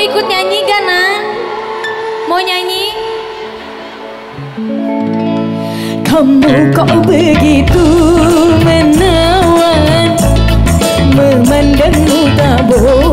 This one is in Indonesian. ikut nyanyi gak, Nan? Mau nyanyi? Kamu kok begitu menawan, memandangmu tak bohong.